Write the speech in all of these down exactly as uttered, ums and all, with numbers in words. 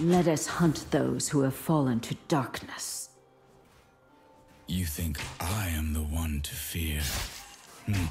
Let us hunt those who have fallen to darkness. You think I am the one to fear? Hmm.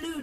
Blue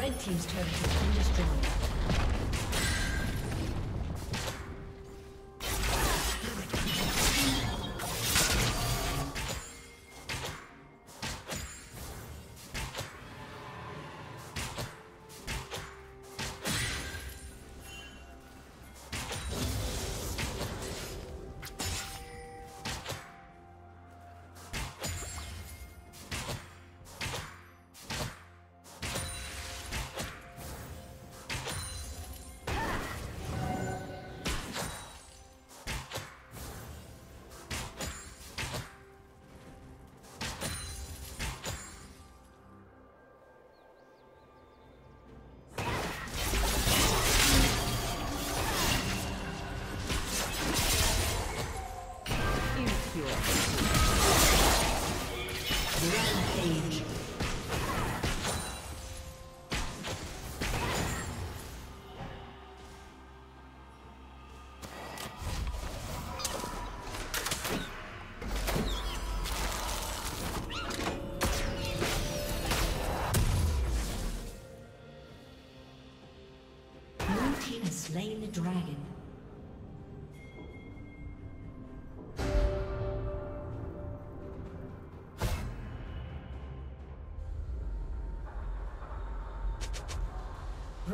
Red team's turret has been destroyed. Slain the dragon.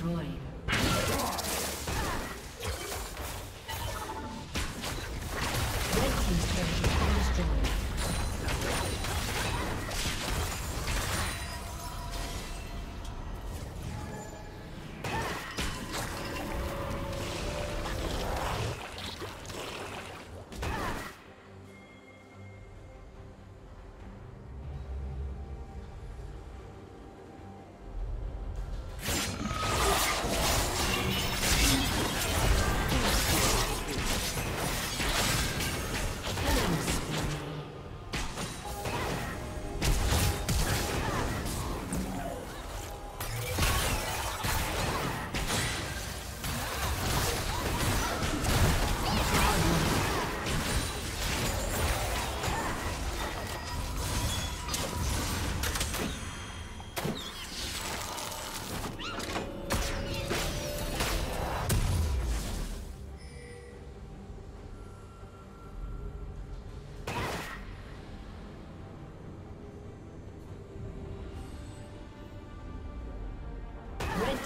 destroyed.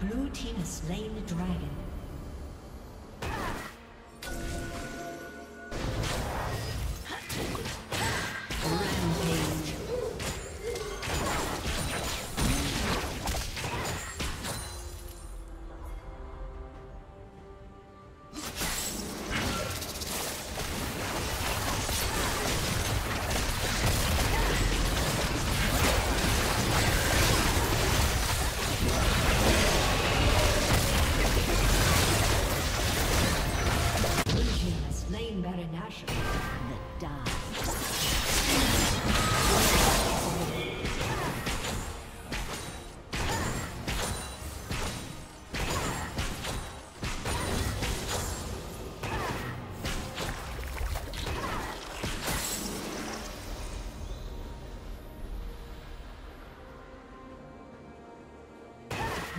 Blue team has slain the dragon.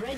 Red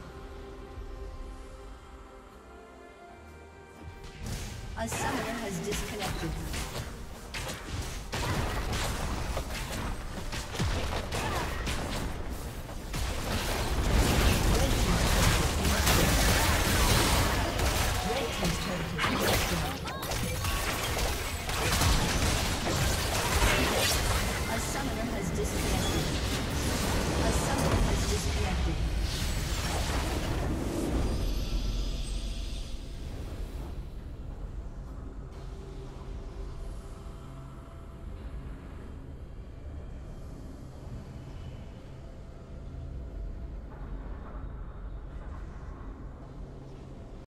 A summoner has disconnected.